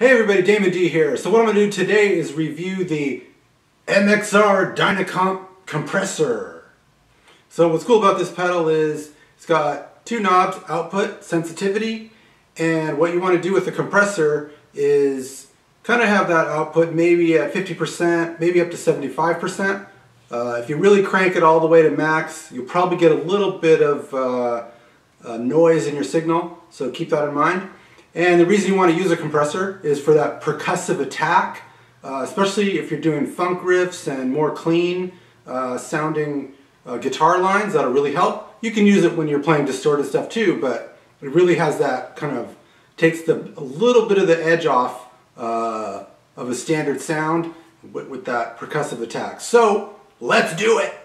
Hey everybody, Damon D here. So what I'm going to do today is review the MXR Dyna Comp compressor. So what's cool about this pedal is it's got two knobs, output, sensitivity, and what you want to do with the compressor is kind of have that output maybe at 50%, maybe up to 75%. If you really crank it all the way to max, you'll probably get a little bit of noise in your signal, so keep that in mind. And the reason you want to use a compressor is for that percussive attack, especially if you're doing funk riffs and more clean sounding guitar lines. That'll really help. You can use it when you're playing distorted stuff too, but it really has that kind of, takes a little bit of the edge off of a standard sound with that percussive attack. So let's do it!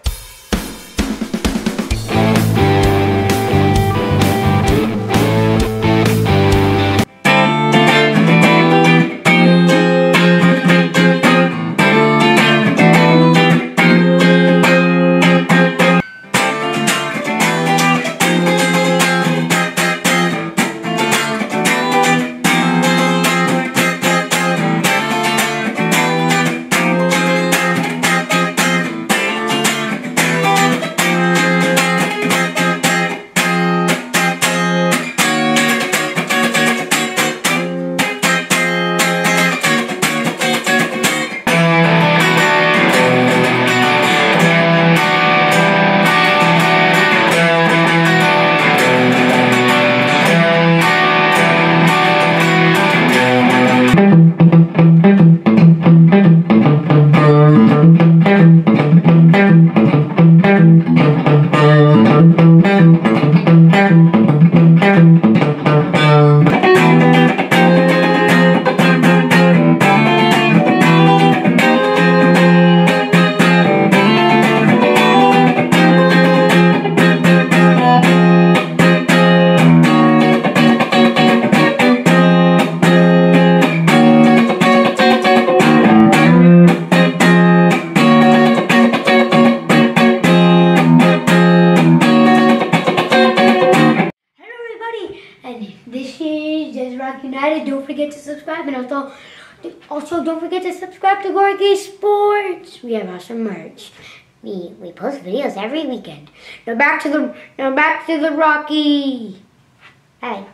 Don't forget to subscribe, and also don't forget to subscribe to Gorky Sports. We have awesome merch. We post videos every weekend. Now back to the Rocky. Bye.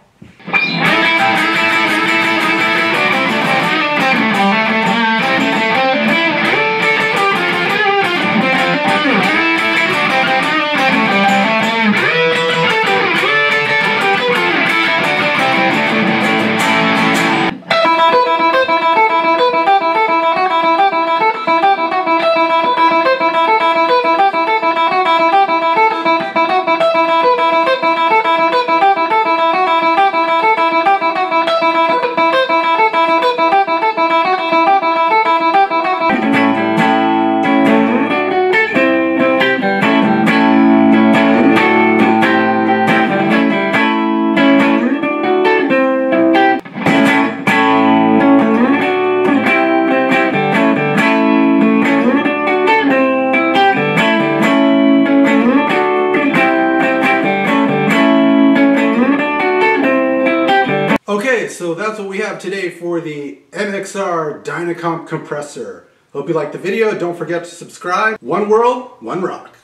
Okay, so that's what we have today for the MXR Dyna Comp compressor. Hope you liked the video. Don't forget to subscribe. One world, one rock.